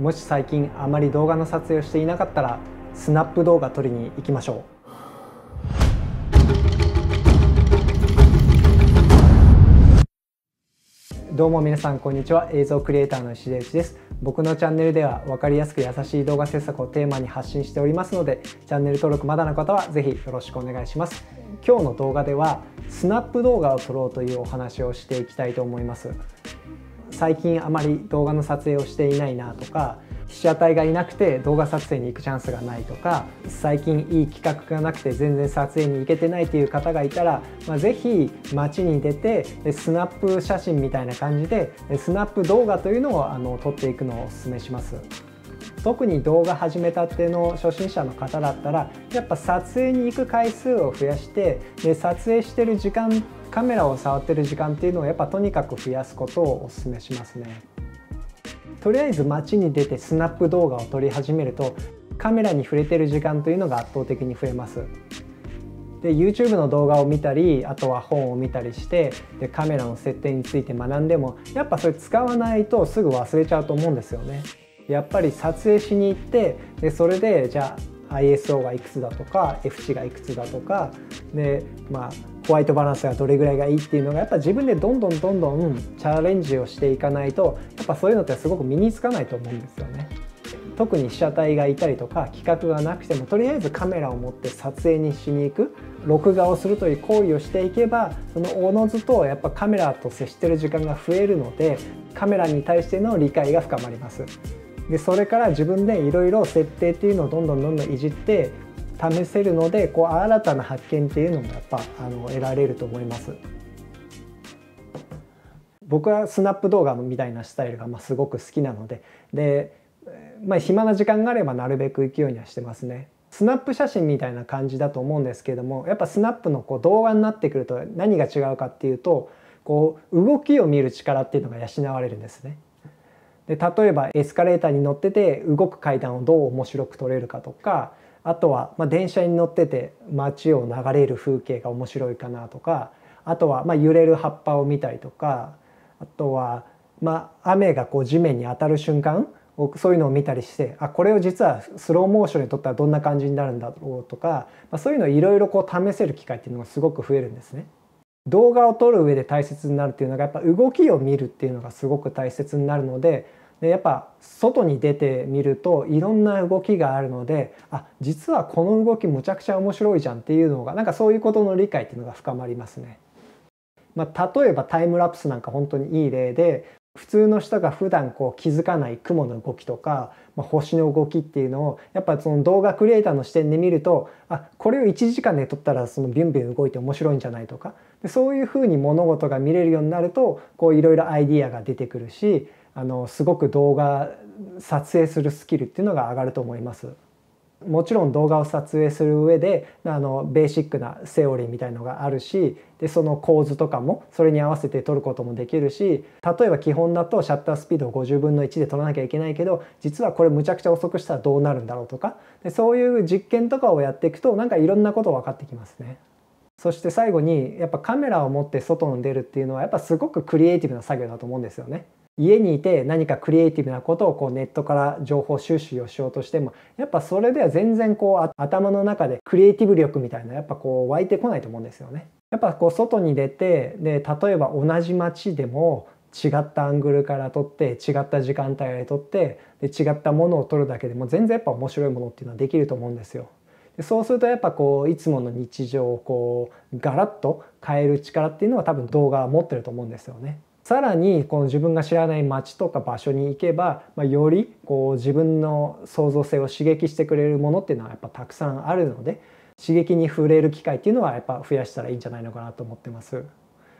もし最近あまり動画の撮影をしていなかったらスナップ動画撮りに行きましょう。どうも皆さんこんにちは、映像クリエイターの石出内です。僕のチャンネルでは分かりやすく優しい動画制作をテーマに発信しておりますので、チャンネル登録まだの方は是非よろしくお願いします。今日の動画ではスナップ動画を撮ろうというお話をしていきたいと思います。最近あまり動画の撮影をしていないなとか、被写体がいなくて動画撮影に行くチャンスがないとか、最近いい企画がなくて全然撮影に行けてないという方がいたら、是非街に出てスナップ写真みたいな感じでスナップ動画というのを撮っていくのをおすすめします。特に動画始めたての初心者の方だったら、やっぱ撮影に行く回数を増やして、で撮影してる時間、カメラを触ってる時間っていうのをやっぱとにかく増やすことをおすすめしますね。とりあえず街に出てスナップ動画を撮り始めると、カメラに触れてる時間というのが圧倒的に増えます。で YouTube の動画を見たり、あとは本を見たりして、でカメラの設定について学んでも、やっぱそれ使わないとすぐ忘れちゃうと思うんですよね。やっぱり撮影しに行って、でそれでじゃあ ISO がいくつだとか F 値がいくつだとかで、ホワイトバランスがどれぐらいがいいっていうのが、やっぱ自分でどんどんチャレンジをしていかないと、やっぱそういうのってすごく身につかないと思うんですよね。特に被写体がいたりとか企画がなくても、とりあえずカメラを持って撮影にしに行く、録画をするという行為をしていけば、そのおのずとやっぱカメラと接してる時間が増えるので、カメラに対しての理解が深まります。でそれから自分でいろいろ設定っていうのをどんどんいじって試せるので、こう新たな発見っていうのもやっぱ得られると思います。僕はスナップ動画みたいなスタイルがすごく好きなので、暇な時間があればなるべく行くようにはしてますね。スナップ写真みたいな感じだと思うんですけども、やっぱスナップのこう動画になってくると何が違うかっていうと、こう動きを見る力っていうのが養われるんですね。で例えばエスカレーターに乗ってて動く階段をどう面白く撮れるかとか、あとは電車に乗ってて街を流れる風景が面白いかなとか、あとは揺れる葉っぱを見たりとか、あとは雨がこう地面に当たる瞬間、そういうのを見たりして、あこれを実はスローモーションで撮ったらどんな感じになるんだろうとか、そういうのをいろいろこう試せる機会っていうのがすごく増えるんですね。動画を撮る上で大切になるっていうのが、やっぱ動きを見るっていうのがすごく大切になるので、やっぱ外に出てみるといろんな動きがあるので、あ実はこの動きむちゃくちゃ面白いじゃんっていうのが、なんかそういうことの理解っていうのが深まりますね。例えばタイムラプスなんか本当にいい例で、普通の人が普段こう気づかない雲の動きとか、星の動きっていうのをやっぱその動画クリエイターの視点で見ると、あこれを1時間で撮ったらそのビュンビュン動いて面白いんじゃないとか、そういうふうに物事が見れるようになると、こういろいろアイディアが出てくるし、すごく動画撮影するスキルっていうのが上がると思います。もちろん動画を撮影する上でベーシックなセオリーみたいのがあるし、でその構図とかもそれに合わせて撮ることもできるし、例えば基本だとシャッタースピードを50分の1で撮らなきゃいけないけど、実はこれむちゃくちゃ遅くしたらどうなるんだろうとか、でそういう実験とかをやっていくと、なんかいろんなこと分かってきますね。そして最後に、やっぱカメラを持って外に出るっていうのはやっぱすごくクリエイティブな作業だと思うんですよね。家にいて何かクリエイティブなことをこうネットから情報収集をしようとしても、やっぱそれでは全然こう頭の中でクリエイティブ力みたいなやっぱこう湧いてこないと思うんですよね。やっぱこう外に出て、で例えば同じ街でも違ったアングルから撮って、違った時間帯で撮って、で違ったものを撮るだけでも全然やっぱ面白いものっていうのはできると思うんですよ。そうするとやっぱこういつもの日常をこうガラッと変える力っていうのは多分動画は持ってると思うんですよね。さらにこの自分が知らない街とか場所に行けば、よりこう自分の創造性を刺激してくれるものっていうのはやっぱたくさんあるので、刺激に触れる機会っていうのはやっぱ増やしたらいいんじゃないのかなと思ってます。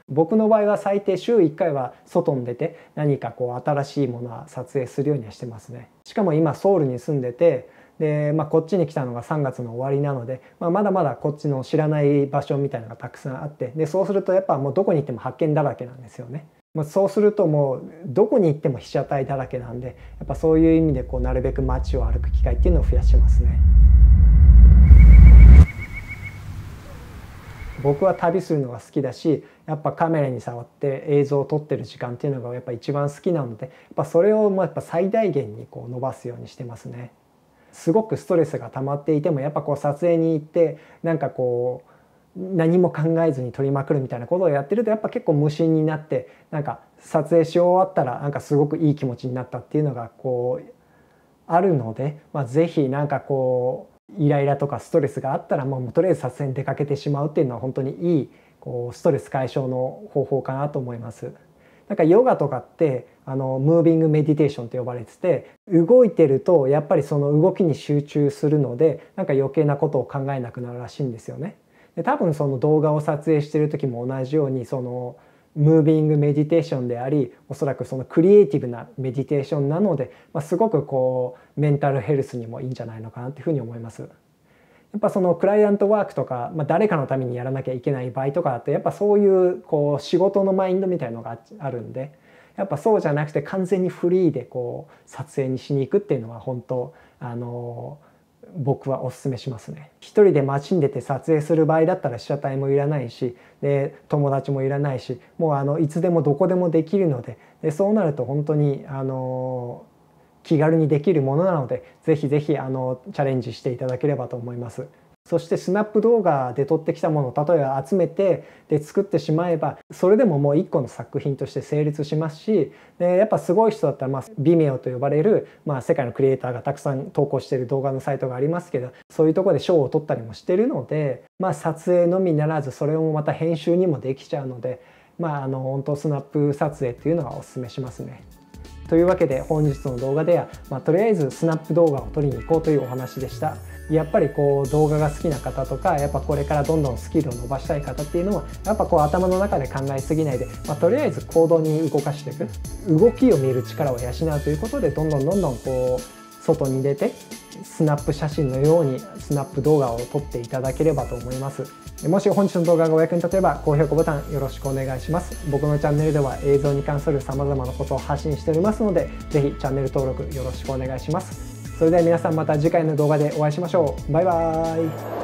僕の場合は最低週1回は外に出て何かこう新しいものは撮影するようにはしてますね。しかも今ソウルに住んでて、でこっちに来たのが3月の終わりなので、まだまだこっちの知らない場所みたいなのがたくさんあって、でそうするとやっぱもうどこに行っても発見だらけなんですよね。そうするともうどこに行っても被写体だらけなんで、やっぱそういう意味でこうなるべく街を歩く機会っていうのを増やしますね。僕は旅するのが好きだし、やっぱカメラに触って映像を撮ってる時間っていうのがやっぱ一番好きなので、やっぱそれをやっぱ最大限にこう伸ばすようにしてますね。すごくストレスが溜まっていてもやっぱこう撮影に行ってなんかこう何も考えずに撮りまくるみたいなことをやってるとやっぱ結構無心になって、なんか撮影し終わったらなんかすごくいい気持ちになったっていうのがこうあるので、是非なんかこうイライラとかストレスがあったらもうとりあえず撮影に出かけてしまうっていうのは本当にいいこうストレス解消の方法かなと思います。なんかヨガとかってムービングメディテーションと呼ばれてて、動いてるとやっぱりその動きに集中するのでなんか余計なことを考えなくなるらしいんですよね。で多分その動画を撮影してる時も同じようにそのムービングメディテーションであり、おそらくそのクリエイティブなメディテーションなので、すごくこうメンタルヘルスにもいいんじゃないのかなっていうふうに思います。やっぱそのクライアントワークとか、誰かのためにやらなきゃいけない場合とかってやっぱそういうこう仕事のマインドみたいなのがあるんで、やっぱそうじゃなくて完全にフリーでこう撮影にしに行くっていうのは本当僕はおすすめしますね。一人で街に出て撮影する場合だったら被写体もいらないし、で友達もいらないし、もういつでもどこでもできるので、でそうなると本当に気軽にできるものなので、ぜひぜひチャレンジしていただければと思います。そしてスナップ動画で撮ってきたものを例えば集めてで作ってしまえば、それでももう一個の作品として成立しますし、でやっぱすごい人だったらVimeoと呼ばれる、世界のクリエイターがたくさん投稿している動画のサイトがありますけど、そういうところで賞を取ったりもしてるので、撮影のみならずそれをまた編集にもできちゃうので、本当スナップ撮影っていうのはおすすめしますね。というわけで本日の動画では、とりあえずスナップ動画を撮りに行こうというお話でした。やっぱりこう動画が好きな方とか、やっぱこれからどんどんスキルを伸ばしたい方っていうのはやっぱこう頭の中で考えすぎないで、とりあえず行動に動かしていく、動きを見る力を養うということで、どんどんこう外に出てスナップ写真のようにスナップ動画を撮っていただければと思います。もし本日の動画がお役に立てば高評価ボタンよろしくお願いします。僕のチャンネルでは映像に関する様々なことを発信しておりますので、是非チャンネル登録よろしくお願いします。それでは皆さんまた次回の動画でお会いしましょう。バイバーイ。